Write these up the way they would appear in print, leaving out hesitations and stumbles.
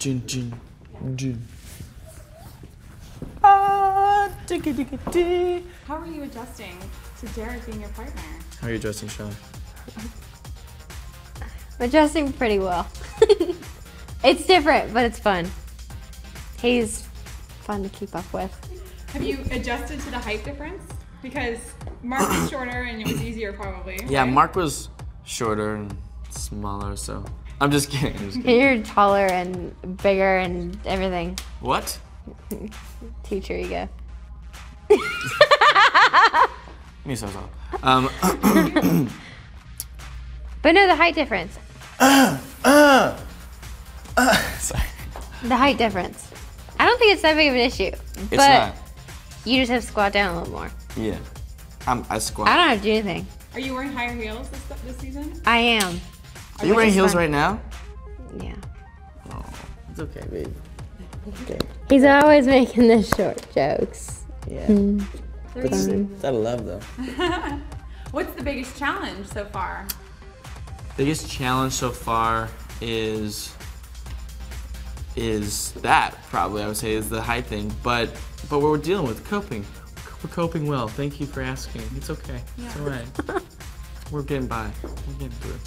Jin, jin, jin. Ah, diggy, diggy, diggy. How are you adjusting to Derek being your partner? How are you adjusting, Sean? I'm adjusting pretty well. It's different, but it's fun. He's fun to keep up with. Have you adjusted to the height difference? Because Mark was shorter and it was easier probably. Yeah, right? Mark was shorter and smaller, so. I'm just kidding. You're taller and bigger and everything. What? Teacher ego. Me so tall. But no, the height difference. Sorry. The height difference. I don't think it's that big of an issue. It's but not. You just have to squat down a little more. Yeah. I squat. I don't have to do anything. Are you wearing higher heels this season? I am. Are you wearing heels right now? Yeah. Oh, it's okay, babe. Okay. He's always making the short jokes. Yeah. Mm. That I love though. What's the biggest challenge so far? Biggest challenge so far is that probably I would say is the height thing, but we're dealing with coping. We're coping well. Thank you for asking. It's okay. Yeah. It's all right. We're getting by. We're getting through it.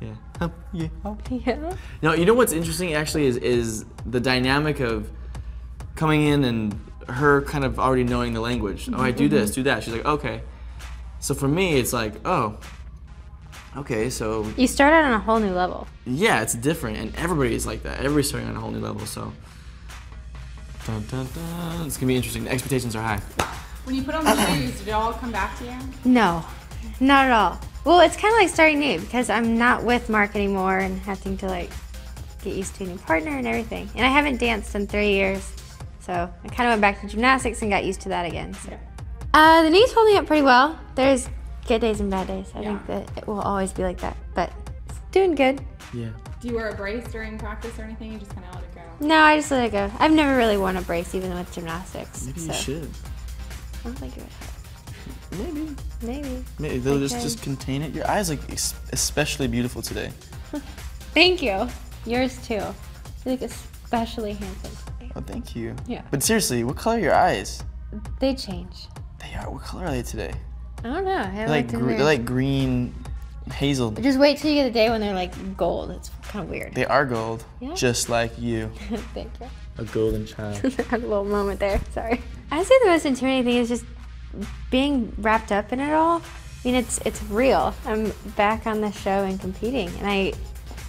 Yeah. Yeah. Yeah. Now, you know what's interesting actually is the dynamic of coming in and her kind of already knowing the language. Oh, I do this, do that. She's like, okay. So for me, it's like, oh, okay, so. You start out on a whole new level. Yeah, it's different, and everybody is like that. Everybody's starting on a whole new level, so. Dun, dun, dun. It's gonna be interesting. The expectations are high. When you put on the shoes, did it all come back to you? No. Not at all. Well, it's kind of like starting new because I'm not with Mark anymore and having to like get used to a new partner and everything. And I haven't danced in 3 years, so I kind of went back to gymnastics and got used to that again. So. The knee's holding up pretty well. There's good days and bad days. I think that it will always be like that, but it's doing good. Yeah. Do you wear a brace during practice or anything? You just kind of let it go? No, I just let it go. I've never really worn a brace even with gymnastics. Maybe you should. I don't think it would help. Maybe. They'll just contain it. Your eyes look especially beautiful today. Thank you. Yours too. You look especially handsome today. Oh, thank you. Yeah. But seriously, what color are your eyes? They change. They are. What color are they today? I don't know. They're like green, hazel. Just wait till you get a day when they're like gold. It's kind of weird. They are gold. Yeah. Just like you. Thank you. A golden child. Had a little moment there. Sorry. I say the most intimidating thing is just being wrapped up in it all. I mean, it's real. I'm back on the show and competing, and I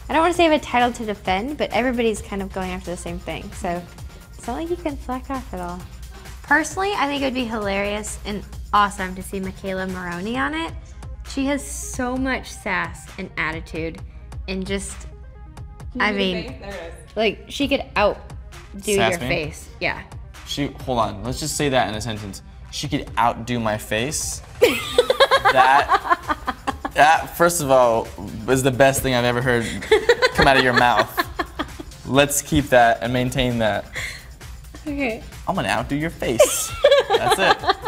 don't want to say I have a title to defend, but everybody's kind of going after the same thing, so it's not like you can slack off at all. Personally, I think it would be hilarious and awesome to see Michaela Maroney on it. She has so much sass and attitude, and just, I mean, like she could outdo your face. Yeah. Hold on, let's just say that in a sentence. She could outdo my face. that, first of all, is the best thing I've ever heard come out of your mouth. Let's keep that and maintain that. Okay. I'm gonna outdo your face. That's it.